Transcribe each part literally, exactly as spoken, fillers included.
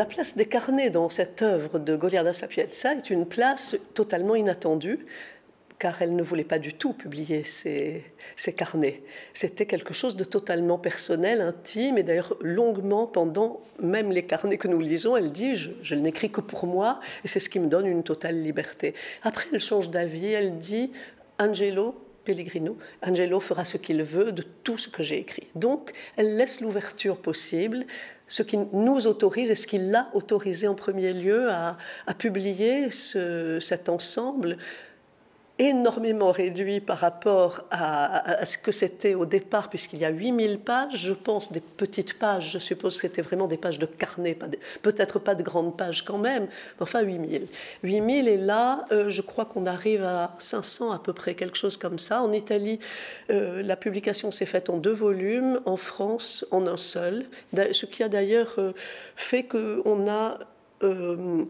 la place des carnets dans cette œuvre de Goliarda Sapienza est une place totalement inattendue, car elle ne voulait pas du tout publier ses, ses carnets. C'était quelque chose de totalement personnel, intime, et d'ailleurs longuement, pendant même les carnets que nous lisons, elle dit « je, je n'écris que pour moi, et c'est ce qui me donne une totale liberté ». Après, elle change d'avis, elle dit « Angelo Pellegrino, Angelo fera ce qu'il veut de tout ce que j'ai écrit ». Donc, elle laisse l'ouverture possible, ce qui nous autorise et ce qui l'a autorisé en premier lieu à, à publier ce, cet ensemble, énormément réduit par rapport à, à, à ce que c'était au départ, puisqu'il y a huit mille pages, je pense, des petites pages, je suppose que c'était vraiment des pages de carnet, peut-être pas de grandes pages quand même, mais enfin huit mille. huit mille, et là, euh, je crois qu'on arrive à cinq cents à peu près, quelque chose comme ça. En Italie, euh, la publication s'est faite en deux volumes, en France, en un seul, ce qui a d'ailleurs euh, fait qu'on a... Euh,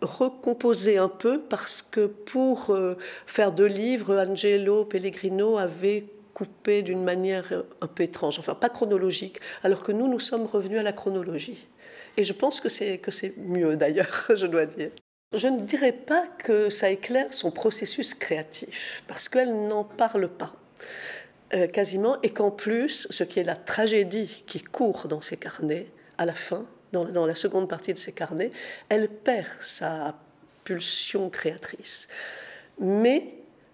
recomposer un peu, parce que pour euh, faire deux livres, Angelo Pellegrino avait coupé d'une manière un peu étrange, enfin pas chronologique, alors que nous, nous sommes revenus à la chronologie. Et je pense que c'est que c'est mieux d'ailleurs, je dois dire. Je ne dirais pas que ça éclaire son processus créatif, parce qu'elle n'en parle pas. Euh, quasiment, et qu'en plus, ce qui est la tragédie qui court dans ses carnets, à la fin, Dans, dans la seconde partie de ses carnets, elle perd sa pulsion créatrice. Mais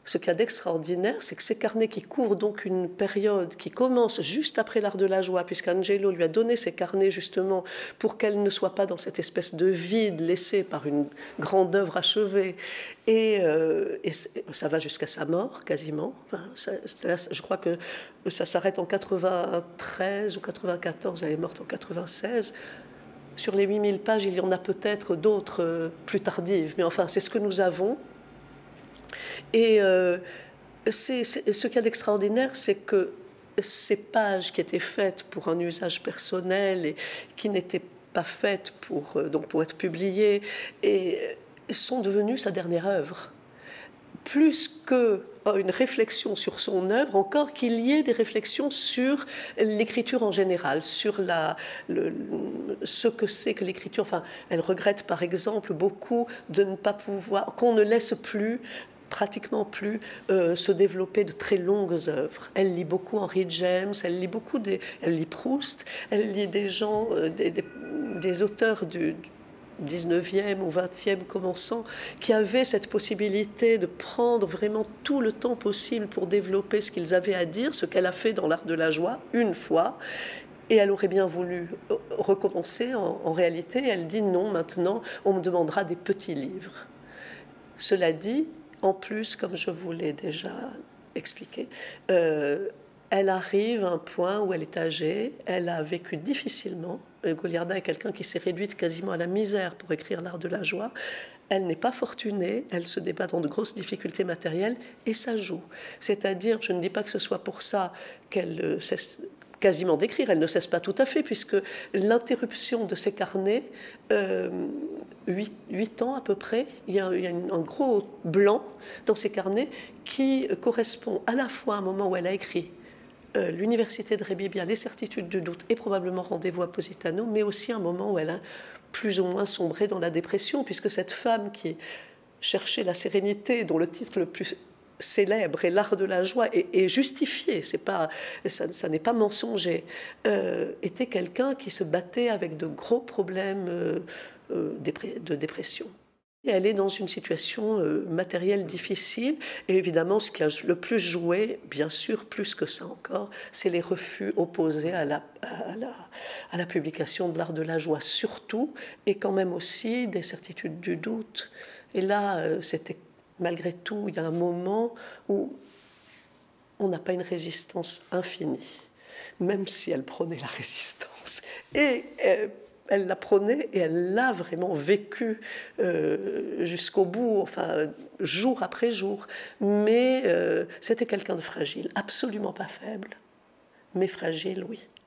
ce qu'il y a d'extraordinaire, c'est que ces carnets qui couvrent donc une période qui commence juste après l'art de la joie, puisqu'Angelo lui a donné ces carnets justement pour qu'elle ne soit pas dans cette espèce de vide laissé par une grande œuvre achevée, et, euh, et ça va jusqu'à sa mort quasiment. Enfin, ça, là, je crois que ça s'arrête en quatre-vingt-treize ou quatre-vingt-quatorze, elle est morte en quatre-vingt-seize. Sur les huit mille pages, il y en a peut-être d'autres plus tardives, mais enfin, c'est ce que nous avons. Et euh, c'est, c'est, ce qu'il y a d'extraordinaire, c'est que ces pages qui étaient faites pour un usage personnel et qui n'étaient pas faites pour, donc pour être publiées, et sont devenues sa dernière œuvre. Plus que une réflexion sur son œuvre, encore qu'il y ait des réflexions sur l'écriture en général, sur la, le, ce que c'est que l'écriture. Enfin, elle regrette par exemple beaucoup de ne pas pouvoir, qu'on ne laisse plus, pratiquement plus, euh, se développer de très longues œuvres. Elle lit beaucoup Henry James, elle lit beaucoup des, elle lit Proust, elle lit des gens, euh, des, des, des auteurs du, du dix-neuvième ou vingtième commençant, qui avaient cette possibilité de prendre vraiment tout le temps possible pour développer ce qu'ils avaient à dire, ce qu'elle a fait dans l'art de la joie une fois, et elle aurait bien voulu recommencer en, en réalité. Elle dit non, maintenant on me demandera des petits livres. Cela dit, en plus, comme je vous l'ai déjà expliqué, euh, elle arrive à un point où elle est âgée, elle a vécu difficilement. Goliarda est quelqu'un qui s'est réduite quasiment à la misère pour écrire l'art de la joie. Elle n'est pas fortunée, elle se débat dans de grosses difficultés matérielles, et ça joue. C'est-à-dire, je ne dis pas que ce soit pour ça qu'elle cesse quasiment d'écrire, elle ne cesse pas tout à fait, puisque l'interruption de ses carnets, euh, huit ans à peu près, il y a, il y a une, un gros blanc dans ses carnets qui correspond à la fois à un moment où elle a écrit Euh, l'université de Rébibia, les certitudes du doute et probablement rendez-vous à Positano, mais aussi un moment où elle a plus ou moins sombré dans la dépression, puisque cette femme qui cherchait la sérénité, dont le titre le plus célèbre est l'art de la joie, et, et justifié, c'est pas, ça, ça n'est pas mensonger, euh, était quelqu'un qui se battait avec de gros problèmes euh, euh, de dépression. Et elle est dans une situation euh, matérielle difficile, et évidemment ce qui a le plus joué, bien sûr plus que ça encore, c'est les refus opposés à la, à la, à la publication de l'art de la joie surtout, et quand même aussi des certitudes du doute. Et là, euh, c'était malgré tout, il y a un moment où on n'a pas une résistance infinie, même si elle prenait la résistance. Et euh, elle la prenait et elle l'a vraiment vécu euh, jusqu'au bout, enfin jour après jour. Mais euh, c'était quelqu'un de fragile, absolument pas faible, mais fragile, oui.